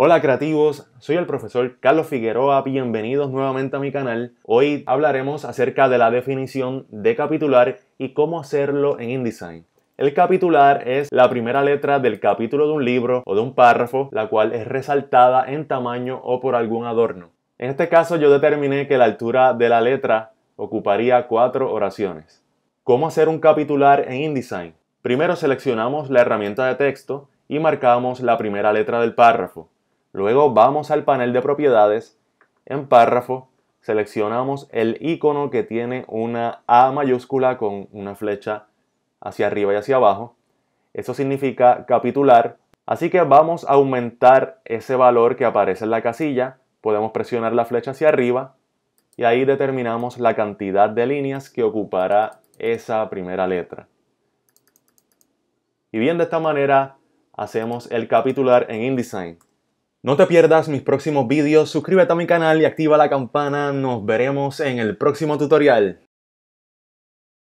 Hola creativos, soy el profesor Carlos Figueroa, bienvenidos nuevamente a mi canal. Hoy hablaremos acerca de la definición de capitular y cómo hacerlo en InDesign. El capitular es la primera letra del capítulo de un libro o de un párrafo, la cual es resaltada en tamaño o por algún adorno. En este caso yo determiné que la altura de la letra ocuparía 4 oraciones. ¿Cómo hacer un capitular en InDesign? Primero seleccionamos la herramienta de texto y marcamos la primera letra del párrafo. Luego vamos al panel de propiedades, en párrafo seleccionamos el icono que tiene una A mayúscula con una flecha hacia arriba y hacia abajo. Eso significa capitular, así que vamos a aumentar ese valor que aparece en la casilla. Podemos presionar la flecha hacia arriba y ahí determinamos la cantidad de líneas que ocupará esa primera letra. Y bien, de esta manera hacemos el capitular en InDesign. No te pierdas mis próximos vídeos, suscríbete a mi canal y activa la campana. Nos veremos en el próximo tutorial.